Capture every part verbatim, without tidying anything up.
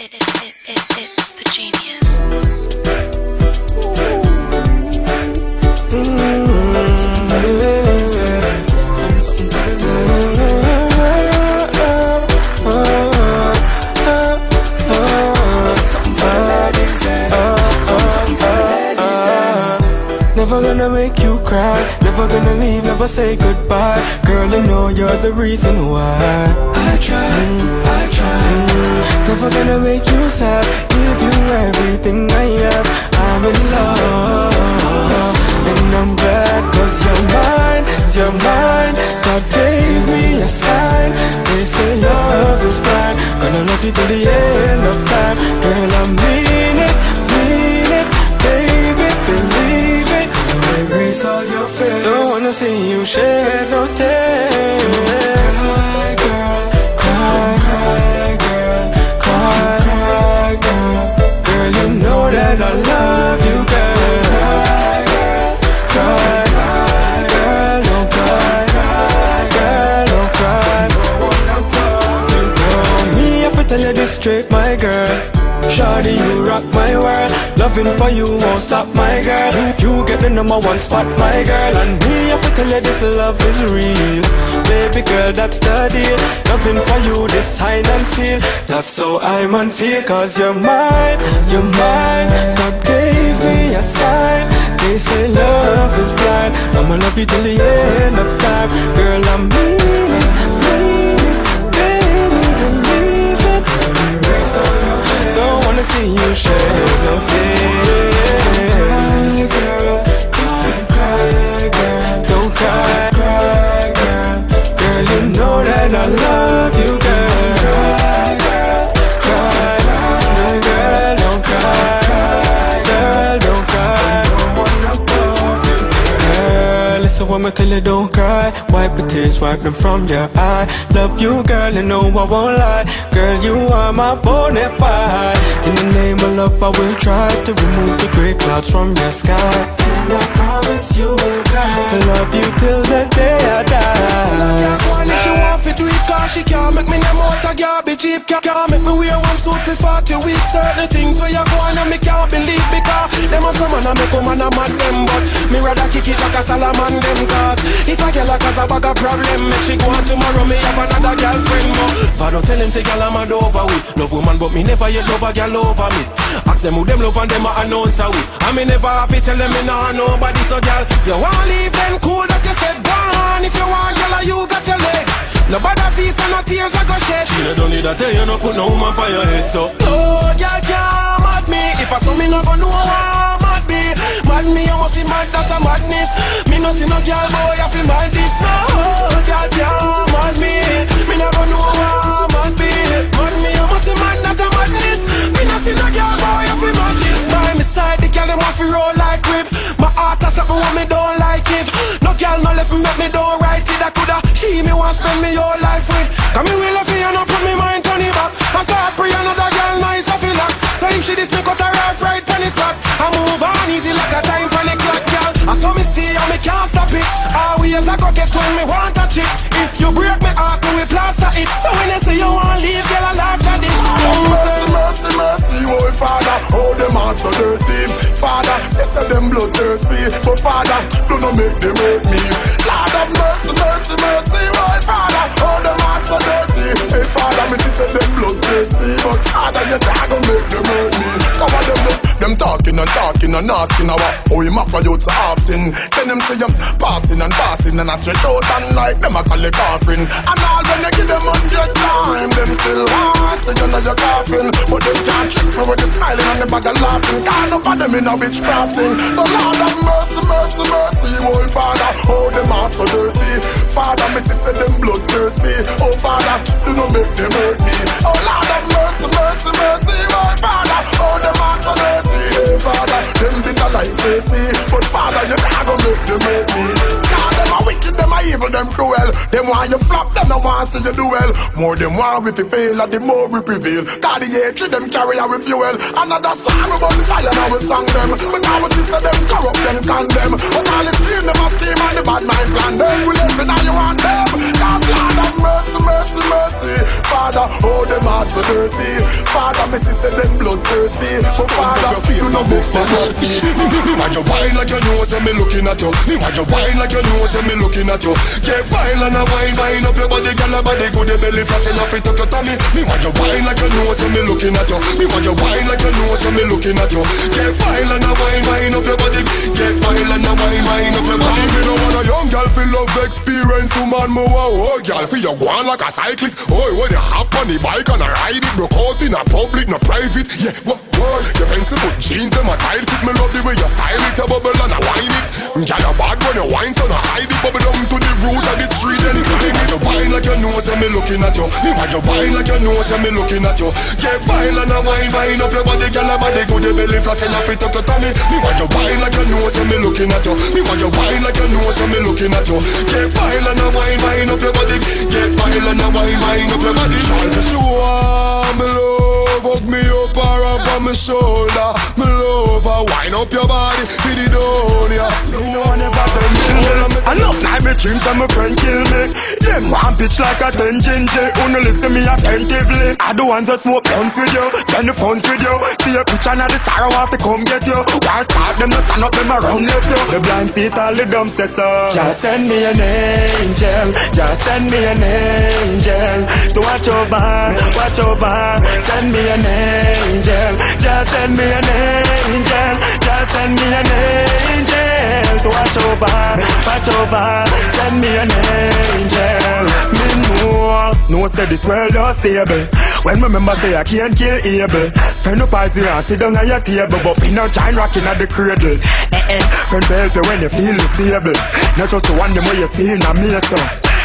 it, it, it, it, it's the genius. Never gonna make you cry, never gonna leave, never say goodbye. Girl, you know you're the reason why I tried, I tried. Never gonna make you sad, give you everything I have. I'm in love, and I'm glad, cause you're mine, you're mine. God gave me a sign, they say love is blind. Gonna love you till the end of time. Girl, I mean it, mean it, baby, believe. Erase all your fears. Don't wanna see you shed no tears. Cry, girl, cry, cry, girl, cry, cry, girl. Girl, you know that I love you, girl. Cry, girl, cry, cry, girl, don't cry, cry, girl, don't cry. Oh, me, I tell you this straight, my girl. Shawty, you rock my world. Loving for you won't stop, my girl. You get the number one spot, my girl. And me, I tell you this love is real. Baby girl, that's the deal. Loving for you, this sign and seal. That's how I'm on feel. Cause you're mine, you're mine. God gave me a sign, they say love is blind. I'ma love you till the end of time. Girl, I mean it, mean it. Baby, believe it. Don't wanna see you shed no tears. Cry, girl, cry, cry, girl. Don't cry, cry, girl. Girl, you know that I love you, girl. Cry, girl, cry, cry, girl. Don't cry, girl, don't cry. Girl, listen when I tell you don't cry. Wipe the tears, wipe them from your eye. Love you, girl, you know I won't lie. Girl, you are my bonafide. In the name of love, I will try to remove the grey clouds from your sky. And I promise you, to love you till the day I die. Tell her girl, go on if she want to do it, cause she can't make me no motor garbage jeep. Can't make me wear one suit for forty weeks. Certain things where you go on and me can't believe, because them are someone I make a man and mad them, but me rather kick it like a salaman them, cause if I get like a bag of problem, make she go on tomorrow, me have another girlfriend more. Vado tell him say girl I'm mad over we. Love woman but me never yet love a girl over me. Ask them who them love and them a announce a we. And me never have to tell them me nah nobody. So girl, you wanna leave then cool that you said gone. If you want girl you got your leg. No bad face and no tears I go shed. She don't need a tell you no put no woman by your head. So no girl come at me. If I saw me no go no one. Mad me, you must see mad, that's a madness. Me no see no girl, boy, I feel mad this. No, girl, girl, mad me. Me never know how mad me. Mad me, you must see mad, that's a madness. Me no see no girl, boy, I feel mad this. By my side, the girl, them off you roll like whip. My heart has something when me don't like it. No girl, no left me, make me don't write it. I coulda, she me want spend me your life with. Come me will love you, and I put me mind on it back. I start praying, another girl, nice, I feel like. So if she this, me cut her off right on his back. I move on easy like a time on the clock, girl. I saw me stay and me can't stop it. Always I go get when me want a chip. If you break me heart, we plaster it. So when you say you want leave, girl, I laugh at it. Mercy, mercy, mercy, oh Father. Oh, them hearts so dirty, Father. They say them bloodthirsty, but Father, do not make them hurt me. Lord of mercy, mercy, mercy, oh Father. Oh, them hearts so dirty, hey Father. Me see say them bloodthirsty, but Father, you dog don't make them hurt me. Come on, them, them, them talking and talking and asking about how him off for you so often. Then them say I'm passing and passing and I stretch out and like them I call it offering. And all when you give them hundred times, them still want say you know you're coughing. But them can't trick me with the smiling and the bag of laughing. Can't up for them in a witchcrafting. The Lord have mercy, mercy, mercy, oh Father. Oh, them hearts so dirty, Father, me sister them bloodthirsty. Oh Father, do not make them hurt me. Oh Lord have mercy, mercy, mercy, oh Father. Oh, them hearts so dirty, hey Father. Them bitter like mercy, but Father, you can't go make them hurt me. God, them a wicked, them a evil. evil, them cruel. Them want you flop, them no want see you do well. More them want we fail, and the more we prevail. Cause the hatred them carry our fuel. Another song about fire, now we song them. But now we see them corrupt, them condemn. But all the steam, them a scheme, and the bad mind plan them. We live in and you want them. Cause Lord have mercy, mercy, mercy. Father, hold them out for dirty. Father, me see say them blood thirsty. But Father, you know this man, you whine like you know, say me looking at you. Man, you whine like you know, say me looking at you. Get vile and a wine, wine up your body, girl, a body good, your belly fat enough, it took your tummy. Me want you wine like you know, say me looking at you. Me want you wine like you know, say me looking at you. Get vile and a wine, wine up your body, get vile and a wine, wine up your body. Me no want a young girl feel love experience, woman, me want old girl feel you go on like a cyclist. Oh, when you hop on the bike and I ride it, broke out in a public, no private. Yeah, what? Your fancy foot jeans and my tight fit. Me love the way you style it, a bubble and a wine it. Girl, a bad when you wine, so no hide it. Bubble down to the root of the tree, then me make you wine like you know, say me looking at you. Me make you wine like you know, say me looking at you. Get vile and a wine, wine up your body, girl, a body good, your belly flat enough, it up your tummy. Me make you wine like you know, say me looking at you. Me make you wine like you know, say me looking at you. Get vile and a wine, wine up your body, get vile and a wine, wine up your body. Girl, say she want me love, hug me up and rub on me shoulder, me lover, wind up your body, feel it down, yeah. You know I never been me. Enough night me dreams and my friend kill me. Them one bitch like a ten ginger, who no listen me attentively. I do want to smoke guns with you, send the phones with you. See a picture now the star I want to come get you. Why start them to stand up them around with you? The blind seat all the dumb says so. Just send me an angel, just send me an angel to watch over, watch over. Send me an angel. Just send me an angel, just send me an angel to watch over, watch over. Send me an angel. Me know, know say this world is stable. When my member say I can't kill evil, friend up as you are, sit down at your table. But me no giant rocking at the cradle. Eh eh, friend help you when you feel stable. Not just the one them way you see in a mirror.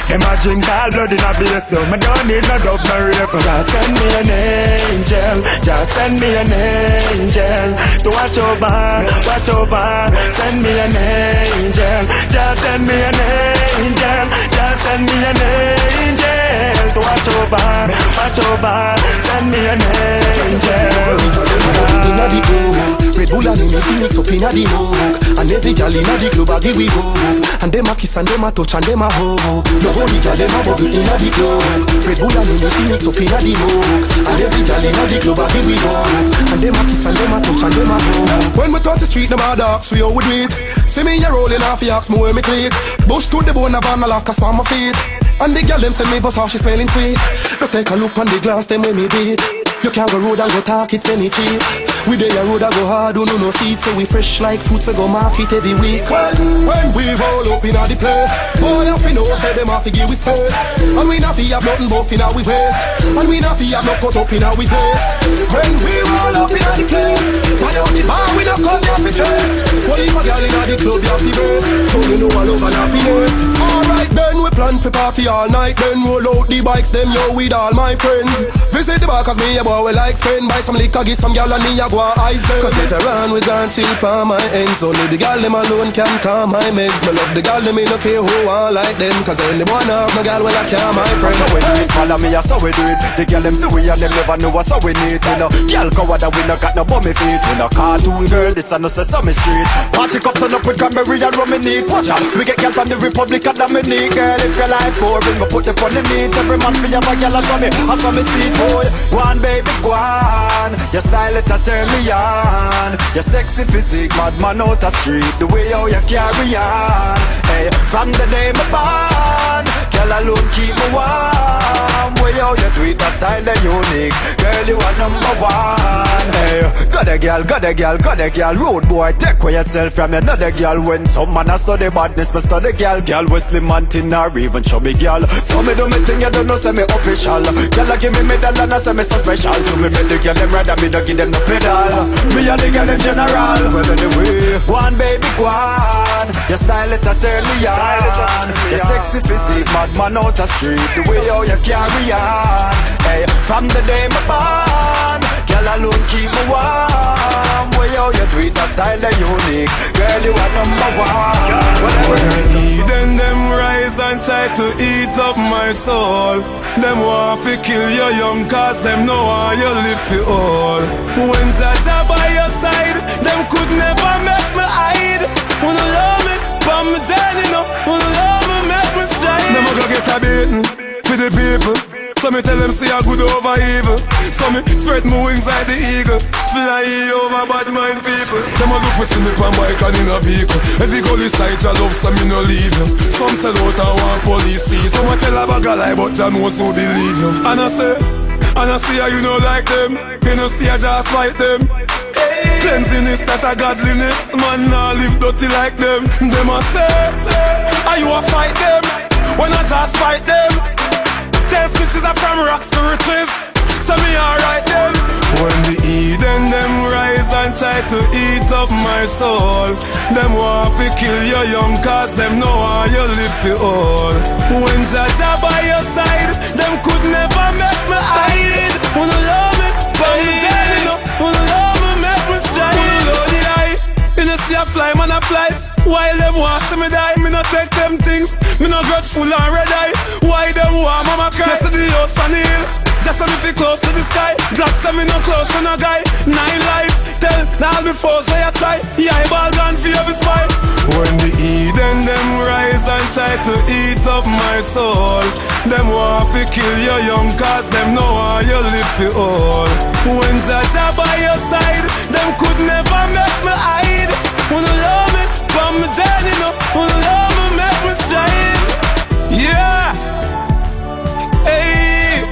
Them a drink all blood in a beer, so me don't need no dove, no raven. Just send me an angel, just send me an angel to watch over, watch over. Send me an angel, just send me an angel, just send me an angel to watch over, watch over. Send me an angel. Inna the club, Red Bull and Hennessy mix up inna the mug, and every girl inna the club a give we go, and them a kiss and them a touch and them a hug. All the girls dem a bubble inna the club. Red Bull and Hennessy mix up inna the mug, and every girl inna the club a give it up. And dem a kiss and dem a touch and dem a hug. When we touch the street, dem a dox we all would meet. See me a rollin' off the axe, more me cleat. Bush to the bone, a van a lock a swan my feet. And the girl dem say me was how she smellin' sweet. Just take a look on the glass, dem make me beat. You can't go road and go talk, it's any cheap. We dey a road and go hard, don't know no seat. So we fresh like fruit, so go market every week. When, when we roll up inna the place, boy off we know, say them off to give we space. And we not fi have nothing but inna we waist, and we not fi have no cut up inna we face. When we roll up inna the place, boy out the bar we not come down fi dress. Only my girl inna the club you have the best, so you know I love and happiness. Alright then we plan fi party all night, then roll out the bikes, them yo with all my friends. Visit the bar 'cause me about we like spend, buy some liquor, give some gal and me a go and ice them. 'Cause later on we gone cheap on my ends. Only the gal them alone can calm my meds. Me love the gal them, me no care who I like them. 'Cause any one of no gal well I care my friend. So we do it, follow me, I so we do it. The gal them see we and them never know what so we need. You know, gal coward and we no got no bummy feet. We no cartoon girl, this a no Sesame Street. Party cup turn up with cranberry and rum in it. Watch out, we get gal from the Republic of Dominique. Girl, if you like pouring, we put the fun in it. Every man fi have a gal and saw me, I saw me see boy. One baby. One. Your style it a turn me on. Your sexy physique, madman out a street. The way how you carry on, hey. From the day me born, girl alone keep me warm. Way how you do it, that style that unique. Girl you are number one, hey. Got a girl, got a girl, got a girl. Road boy, take away yourself from another girl. When some man a study badness, me study girl. Girl with slim and thin or even chubby girl. So me do me thing, you don't know say me official. Girl a give me medal and I say me so special. To me make the girl them ride and me don't give them no pedal. Me and the girl them general. Well anyway, one baby one. Your style it a turn me on. Your sexy physique, madman out a street. The way how you carry on, hey. From the day me born, girl all alone keep me warm. Boy, how you do it, that style is unique. Girl, you are number one. When I need them, them rise and try to eat up my soul. Them want to kill your young cause them know how you live for all. When Jaja by your side, them could never make me hide. Wanna love me, but me dead, you know. Wanna love me, make me stride. Them a go get a beating for the people. So me tell them see a good over evil. So me spread my wings like the eagle, fly over bad mind people. Them a look for see me pan bike and in a vehicle. Every goalie side ya love so me no leave him. Some sell out and want police see. Some a tell a bag a lie but ya knows who believe him. And I say, and I see ya you no like them. You no see ya just like them. Cleanliness that a godliness. Man nah live dirty like them. Them a say, are you a fight them? When I just fight them. Ten switches are from rocks to riches. So me alright them. When the Eden them rise and try to eat up my soul. Them want to kill your young cause them know how you live for all. When Jaja by your side, them could never make me hide. Wanna love me, but me dead, you know. Wanna love me, make me stride. Wanna love the eye, you know see a fly, man a fly. While them want see me die, me no take them things. Me no grudgeful and red eye. Why them want mama cry? Yes, the house on the hill. Just so me feel close to the sky. Glad say me no close to no guy. Nine life, tell all me foes where you try. Yeah, I ball gone for every spy. When the Eden them rise and try to eat up my soul. Them want to kill your young cause them know how you live for all. When Jaja by your side, them could never make me hide. Wanna love me? But me dead, you know. Wanna love me, make me stride. Yeah. Hey.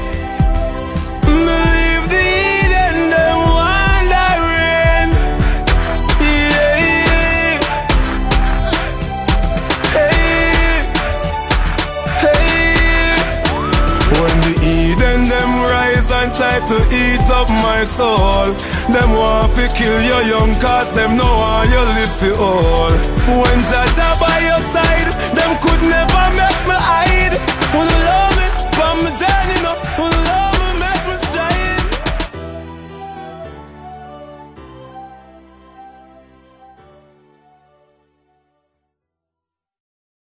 Me leave the Eden, them wandering. Yeah. Hey. Hey. When the Eden, them rise and try to eat up my soul. Them want to kill your young cause them know how you live for all. When Jaja by your side, them could never make me hide. Wanna love me, but me dead, you know.